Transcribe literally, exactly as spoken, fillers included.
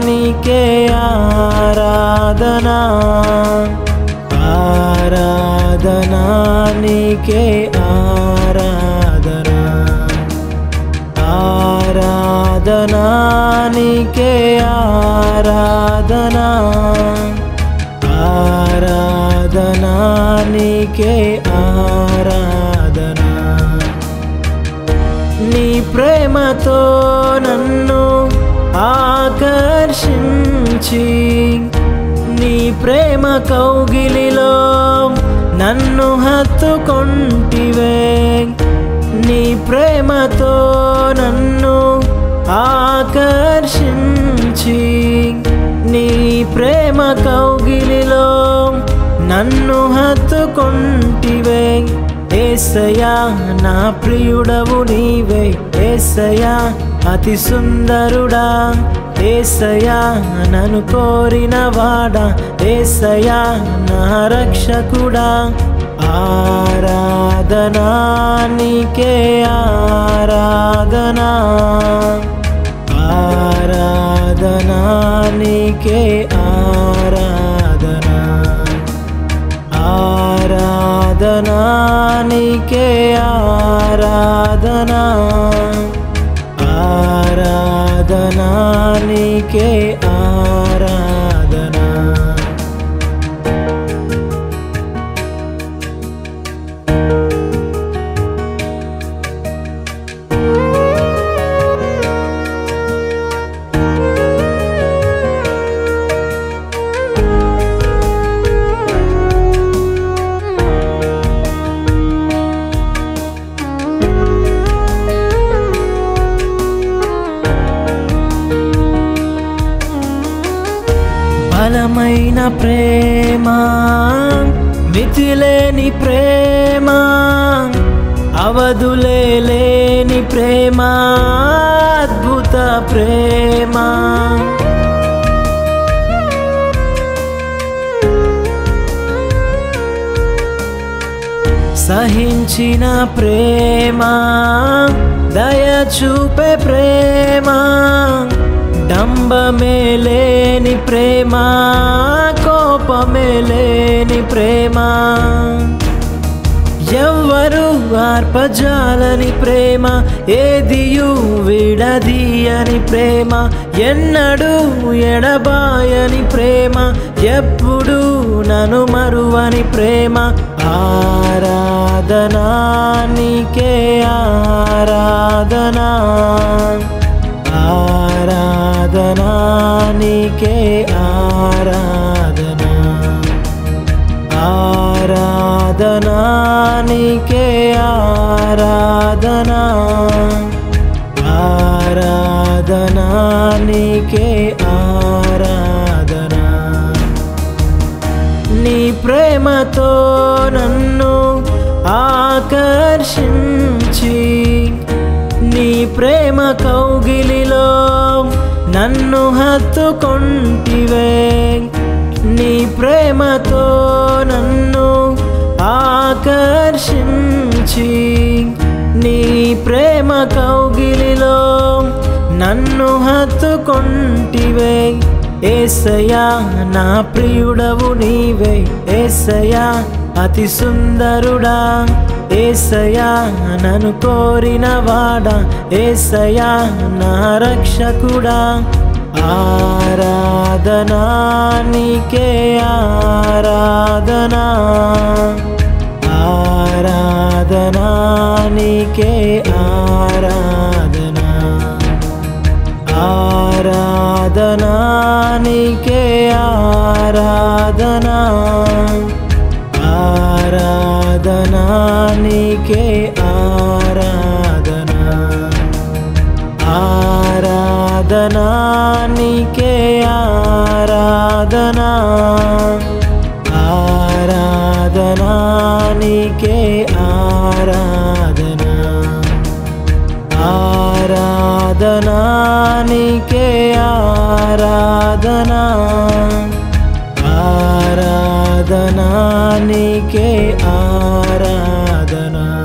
ज्ञानी के आराधना, आराधना के आराधना, आराधना के आराधना, आराधना के आराधना। नी प्रेम तो नन्नु आकर्षించి नी प्रेम कौगिलिलो नन्नु हत्तुकोंटिवे। नी प्रेम तो नन्नु आकर्षించి नी प्रेम कौगिलिलो नन्नु हत्तुकोंटिवे। एसया ना प्रियुडवु नीवे, एसया अति सुंदरुडा, एसया ननु कोरिन वाडा, एसया ना रक्षकुडा। आराधना नीके आराधना, आराधना नीके आराधना, आराधना नीके आराधना, आराधना नीके आराधना। బలమైన ప్రేమ, మితిలేని ప్రేమ, అవధులే లేని ప్రేమ, అద్భుత ప్రేమ, సహించిన ప్రేమ, దయ చూపే ప్రేమ, डंब में लेनी प्रेमा, कोप में लेनी प्रेमा, यव्वरु आर्पजालनी प्रेमा, एदियु विडदीयनी प्रेमा, एन्नडू एडबायनी प्रेमा, एप्पुडू ननु मरुवनी प्रेमा। आराधना नीके आराधना, आराधना नीके आराधना, आराधना नीके आराधना, आराधना नीके आराधना। नी प्रेम तो नन्नु आकर्षించి नी प्रेम कौगिलिलो नन्नु हत्तुकोंटिवे। नी प्रेम तो नन्नु आकर्षించి नी प्रेम कौगिलिलो नन्नु हत्तुकोंटिवे। एसया ना प्रियुडवु नीवे, एसया अति सुंदरुडा, एसया ननु कोरिन वाडा, एसया ना रक्षकुडा। आराधना नीके आराधना, आराधना नीके आराधना, आराधना नीके आराधना, आराधना नीके आराधना, आराधना नीके आराधना, आराधना नीके आराधना, आराधना नीके आराधना, आराधना नीके आराधना।